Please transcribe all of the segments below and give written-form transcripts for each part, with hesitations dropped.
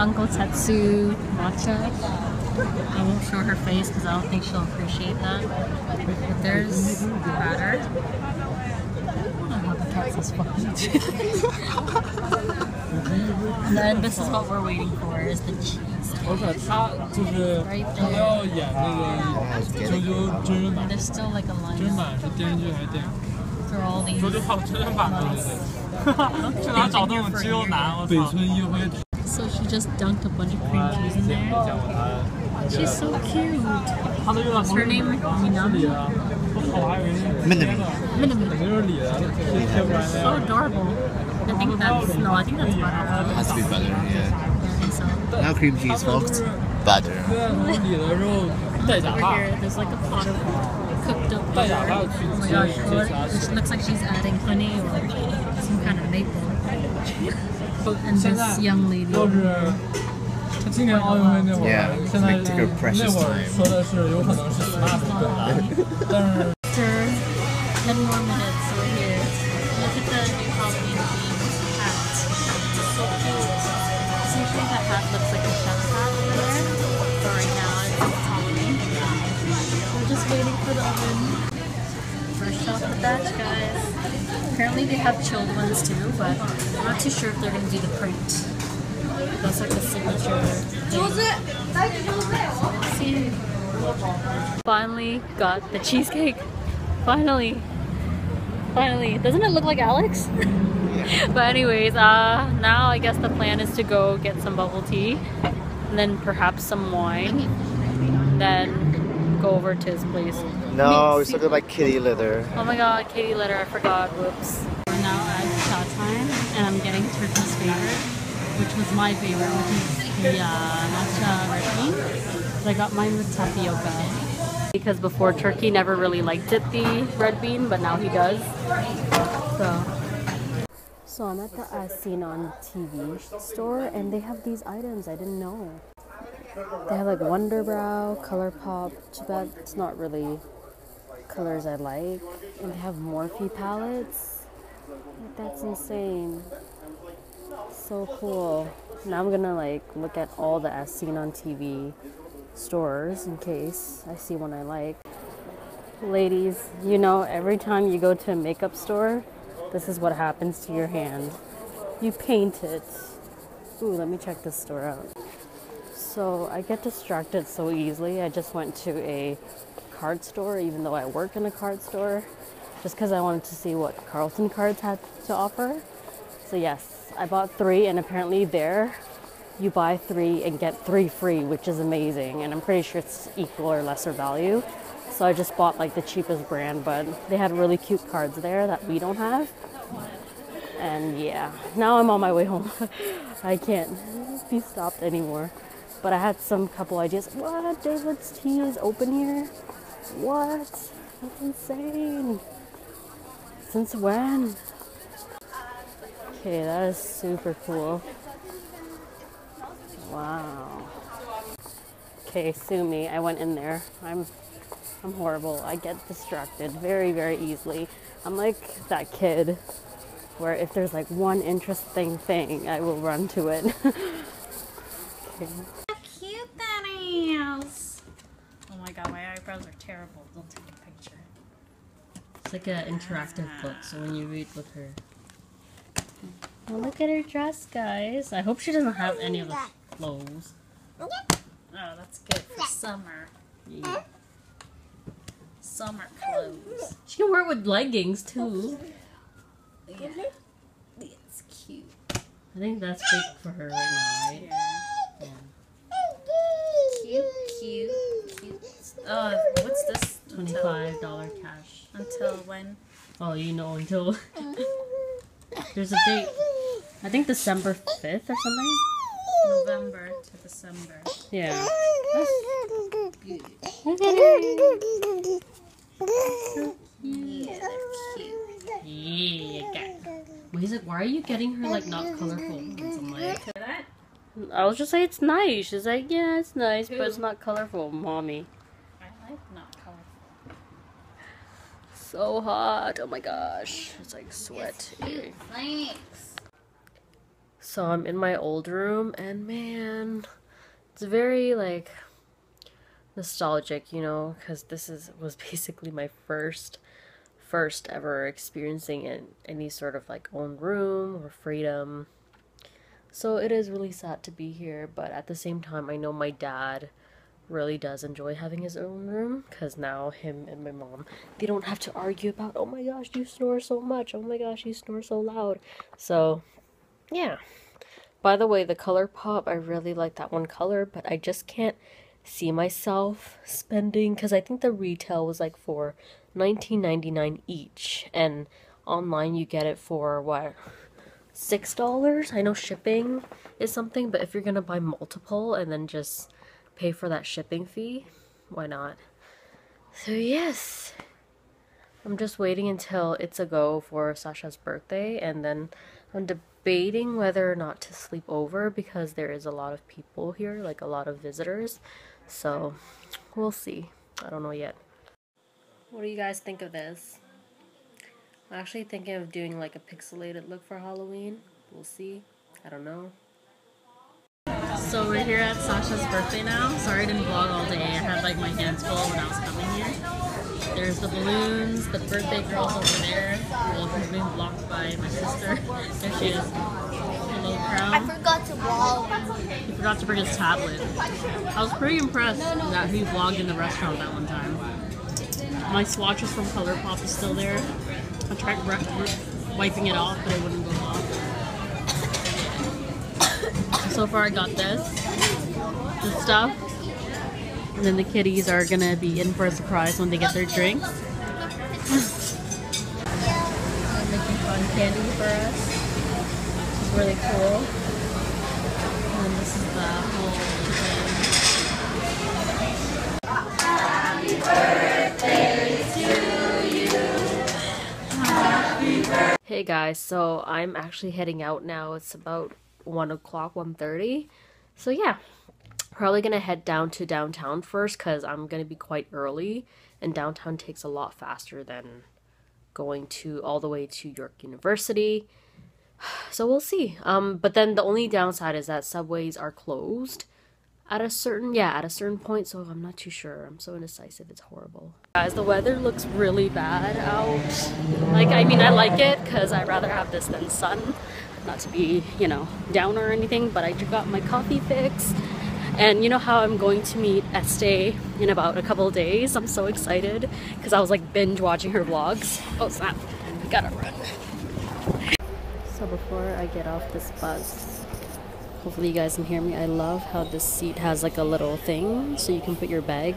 Uncle Tetsu matcha. I won't show her face because I don't think she'll appreciate that. But there's batter. And then this is what we're waiting for, is the cheese. Right there. Oh yeah. There's still like a line. For all these so she just dunked a bunch of cream cheese in there. She's so cute. What's her name? Minami. So adorable. I think that's butter. It must be butter, yeah. Now cream cheese, folks. Butter. Over here, there's like a pot of cooked up butter. Oh my gosh, it looks like she's adding honey or some kind of maple. And this young lady. Yeah, it's like to go precious time. After 10 more minutes, we're here. Look at the new Halloween themed hat. It's so cute. So usually that hat looks like a chef's hat over there. But right now it's Halloween. We're just waiting for the oven. First off the batch, guys. Apparently they have chilled ones too, but I'm not too sure if they're going to do the print. That's like the signature thing. Finally got the cheesecake. Finally. Doesn't it look like Alex? But anyways, now I guess the plan is to go get some bubble tea. And then perhaps some wine. And then go over to his place. No, we're talking about kitty litter. Oh my god, kitty litter, I forgot. Whoops. We're now at Cha Time, and I'm getting Turkey's favorite, which was my favorite, which is the matcha red bean. I got mine with tapioca. Because before, Turkey never really liked it, the red bean, but now he does. So I'm at the As Seen On TV store, and they have these items I didn't know. They have like Wonder Brow, ColourPop, too bad it's not really colors I like. And they have Morphe palettes. Like, that's insane. So cool. Now I'm gonna like look at all the As Seen On TV stores in case I see one I like. Ladies, you know every time you go to a makeup store, this is what happens to your hand. You paint it. Ooh, let me check this store out. So I get distracted so easily. I just went to a card store, even though I work in a card store, just because I wanted to see what Carlton cards had to offer. So yes, I bought 3, and apparently there you buy 3 and get 3 free, which is amazing. And I'm pretty sure it's equal or lesser value. So I just bought like the cheapest brand, but they had really cute cards there that we don't have. And yeah, now I'm on my way home. I can't be stopped anymore. But I had some couple ideas. What? David's Tea is open here? What? That's insane. Since when? Okay, that is super cool. Wow. Okay, sue me. I went in there. I'm horrible. I get distracted very, very easily. I'm like that kid where if there's like one interesting thing, I will run to it. Okay. Oh my god, my eyebrows are terrible. Don't take a picture. It's like an interactive book, so when you read with her. Well, look at her dress, guys. I hope she doesn't have any of the clothes. Oh, that's good for summer. Yeah. Summer clothes. She can wear it with leggings, too. Yeah. It's cute. I think that's big for her right now, right? Yeah. Cute. What's this? $25 cash. Until when? Oh, you know, until... There's a date. I think December 5th or something? November to December. Yeah. Good. So cute. Yeah, they're cute. Yeah. Wait, he's like, why are you getting her, like, not colorful? I'm like... I was just like, it's nice. She's like, yeah, it's nice, but it's not colorful, mommy. I like not colorful. So hot. Oh my gosh. It's like sweat. It's cute. Thanks. So I'm in my old room, and man, it's very like nostalgic, you know, because this was basically my first ever experiencing in any sort of like own room or freedom. So it is really sad to be here, but at the same time I know my dad really does enjoy having his own room, because now him and my mom, they don't have to argue about, oh my gosh, you snore so much, oh my gosh, you snore so loud. So yeah. By the way, the ColourPop, I really like that one color, but I just can't see myself spending, because I think the retail was like for $19.99 each, and online you get it for what, $6? I know shipping is something, but if you're gonna buy multiple and then just pay for that shipping fee, why not? So yes, I'm just waiting until it's a go for Sasha's birthday, and then I'm debating whether or not to sleep over, because there is a lot of people here, like a lot of visitors, so we'll see. I don't know yet. What do you guys think of this? I'm actually thinking of doing like a pixelated look for Halloween. We'll see. I don't know. So we're here at Sasha's birthday now. Sorry I didn't vlog all day. I had like my hands full when I was coming here. There's the balloons, the birthday girls over there. Well, who's being blocked by my sister. There she is. Hello, crown. I forgot to vlog. He forgot to bring his tablet. I was pretty impressed that he vlogged in the restaurant that one time. My swatches from ColourPop is still there. I tried wiping it off, but it wouldn't go off. So far I got this stuff, and then the kitties are gonna be in for a surprise when they get their drinks. They're making fun candy for us, which is really cool. And then this is the whole thing. Happy birthday to you. Happy birthday. Hey guys, so I'm actually heading out now. It's about 1 o'clock, 1:30. So yeah, probably gonna head down to downtown first, because I'm gonna be quite early, and downtown takes a lot faster than going to all the way to York University. So we'll see. But then the only downside is that subways are closed at a certain point, so I'm not too sure. I'm so indecisive, it's horrible. Guys, the weather looks really bad out. Like, I mean, I like it because I'd rather have this than sun. Not to be, you know, down or anything, but I got my coffee fix, and you know how I'm going to meet Estee in about a couple of days. I'm so excited because I was like binge watching her vlogs. Oh snap, I gotta run. So before I get off this bus, hopefully you guys can hear me. I love how this seat has like a little thing so you can put your bag.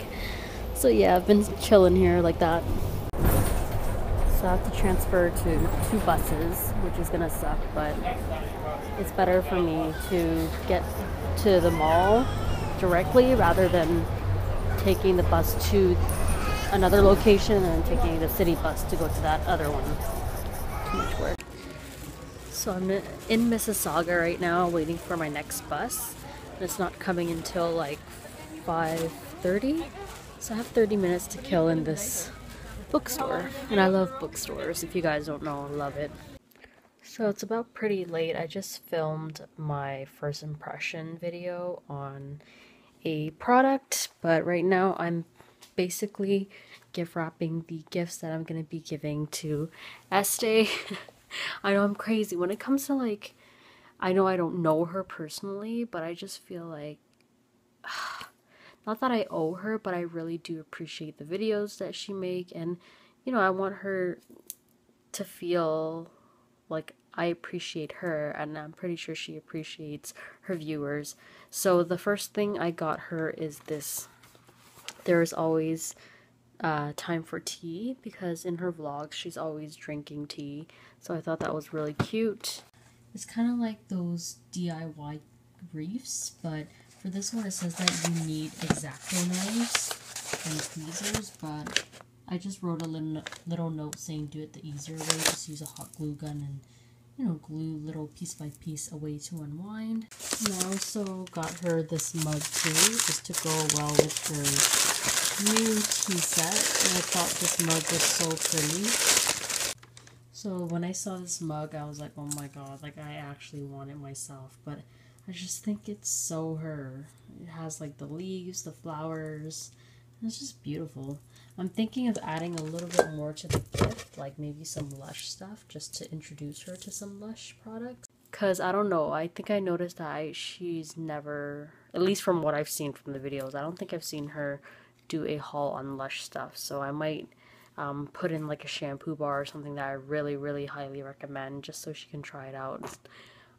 So yeah, I've been chilling here like that. So I have to transfer to 2 buses, which is gonna suck, but it's better for me to get to the mall directly rather than taking the bus to another location and taking the city bus to go to that other one. Too much work. So I'm in Mississauga right now waiting for my next bus, and it's not coming until like 5:30, so I have 30 minutes to kill in this bookstore, and I love bookstores. If you guys don't know, I love it. So it's about pretty late. I just filmed my first impression video on a product, but right now I'm basically gift wrapping the gifts that I'm gonna be giving to Estee. I know I'm crazy when it comes to like, I know I don't know her personally, but I just feel like not that I owe her, but I really do appreciate the videos that she makes, and you know, I want her to feel like I appreciate her, and I'm pretty sure she appreciates her viewers. So the first thing I got her is this. There is always time for tea, because in her vlogs she's always drinking tea, so I thought that was really cute. It's kind of like those DIY reefs, but for this one, it says that you need X-Acto knives and tweezers, but I just wrote a little note saying do it the easier way. Just use a hot glue gun and, you know, glue little piece by piece away to unwind. And I also got her this mug too, just to go well with her new tea set, and I thought this mug was so pretty. So when I saw this mug, I was like, oh my god, like I actually want it myself. But I just think it's so her. It has like the leaves, the flowers. It's just beautiful. I'm thinking of adding a little bit more to the gift, like maybe some Lush stuff, just to introduce her to some Lush products. Because I don't know, I think I noticed that she's never, at least from what I've seen from the videos, I don't think I've seen her do a haul on Lush stuff. So I might put in like a shampoo bar or something that I really, really highly recommend, just so she can try it out.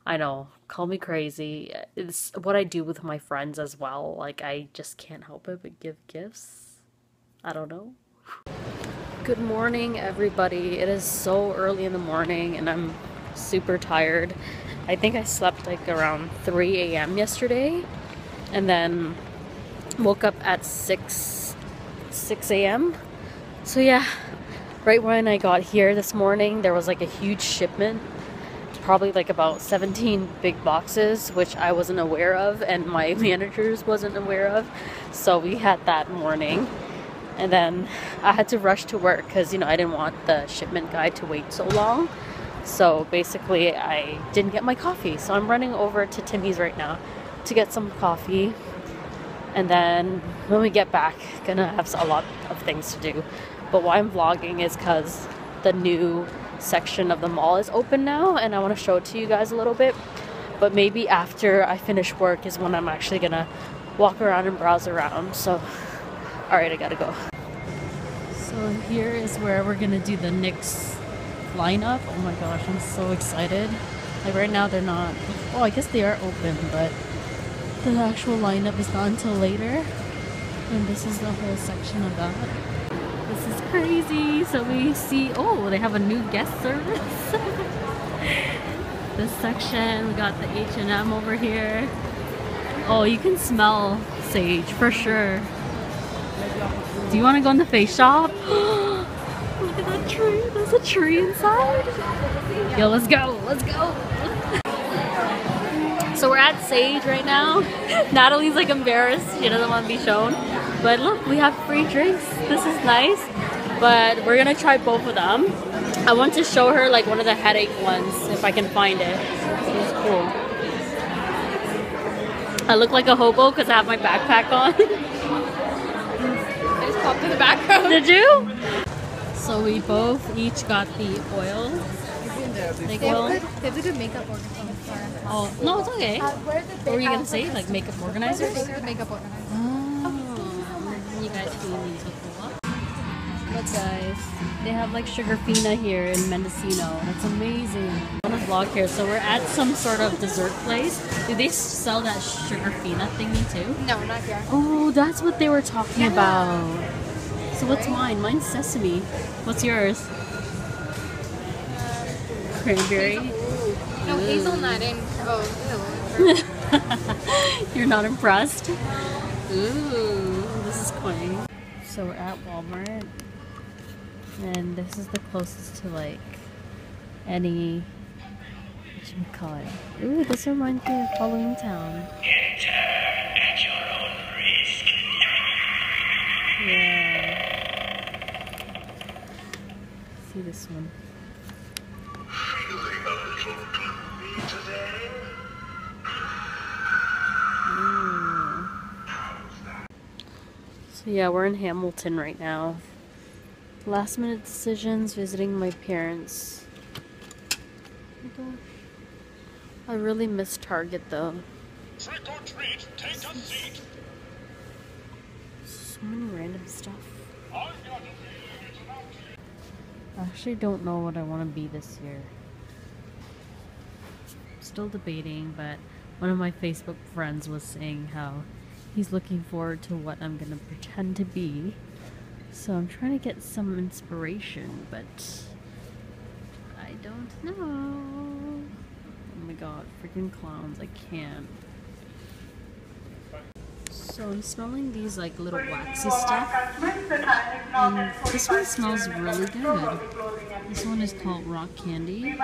I know, call me crazy. It's what I do with my friends as well. Like, I just can't help it but give gifts. I don't know. Good morning, everybody. It is so early in the morning and I'm super tired. I think I slept like around 3 a.m. yesterday and then woke up at 6 a.m. So yeah, right when I got here this morning, there was like a huge shipment, probably like about 17 big boxes, which I wasn't aware of and my managers wasn't aware of. So we had that morning and then I had to rush to work because, you know, I didn't want the shipment guy to wait so long. So basically I didn't get my coffee, so I'm running over to Timmy's right now to get some coffee, and then when we get back gonna have a lot of things to do. But why I'm vlogging is because the new section of the mall is open now and I want to show it to you guys a little bit, but maybe after I finish work is when I'm actually gonna walk around and browse around. So alright, I gotta go. So here is where we're gonna do the NYX lineup. Oh my gosh, I'm so excited. Like right now they're not, oh I guess they are open, but the actual lineup is not until later. And this is the whole section of that. This is crazy. So we see, oh, they have a new guest service. This section, we got the H&M over here. Oh, you can smell Sage for sure. Do you want to go in the face shop? Look at that tree. There's a tree inside. Yo, let's go. Let's go. So we're at Sage right now. Natalie's like embarrassed. She doesn't want to be shown. But look, we have free drinks. This is nice. But we're going to try both of them. I want to show her like one of the headache ones if I can find it. It's cool. I look like a hobo because I have my backpack on. I just popped in the background. Did you? So we both each got the oil. They have a good makeup organizer. Oh, no, it's okay. What were you going to say? Like makeup organizers? Makeup organizers. Oh, you guys can use it. Look guys, they have like Sugarfina here in Mendocino. That's amazing. I'm on a vlog here, so we're at some sort of dessert place. Do they sell that Sugarfina thingy too? No, not here. Oh, that's what they were talking about. So what's mine? Mine's sesame. What's yours? Cranberry? No, hazelnut and... oh, ew. You're not impressed? Ooh, this is quaint. So we're at Walmart. And this is the closest to like any... what should we call it? Ooh, this reminds me of Halloween Town. Enter at your own risk. Yeah. See this one. Feeling a little gloomy today? Mm. So yeah, we're in Hamilton right now. Last minute decisions, visiting my parents. I really miss Target though. Trick or treat, take a seat. So many random stuff. I actually don't know what I want to be this year. Still debating, but one of my Facebook friends was saying how he's looking forward to what I'm going to pretend to be. So I'm trying to get some inspiration, but I don't know. Oh my god, freaking clowns, I can't. So I'm smelling these like little waxy stuff, and this one smells really good. This one is called Rock Candy.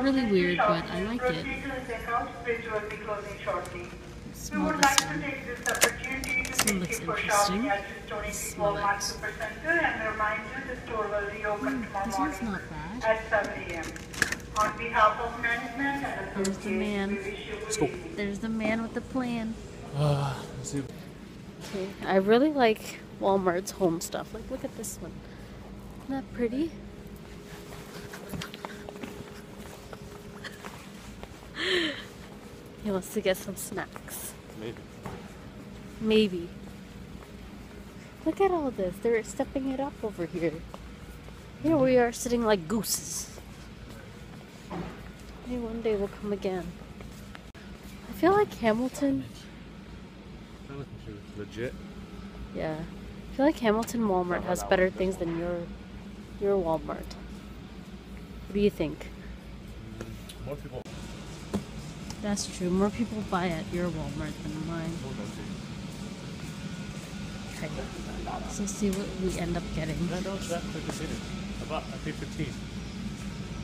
Really weird, but I like it. Smell this one. This one looks interesting. Smell it. This one's not bad. at 7 AM. On behalf of management and associates, there's the man with the plan. Okay, I really like Walmart's home stuff. Like, look at this one. Isn't that pretty? He wants to get some snacks. Maybe. Maybe. Look at all this. They're stepping it up over here. Here we are sitting like gooses. Maybe one day we'll come again. I feel like Hamilton. Legit. Yeah. I feel like Hamilton Walmart has better things than your Walmart. What do you think? More people. That's true. More people buy at your Walmart than mine. Okay. So see what we end up getting. About $15.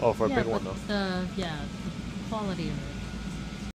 Oh, for a big one though. Yeah, the quality of it.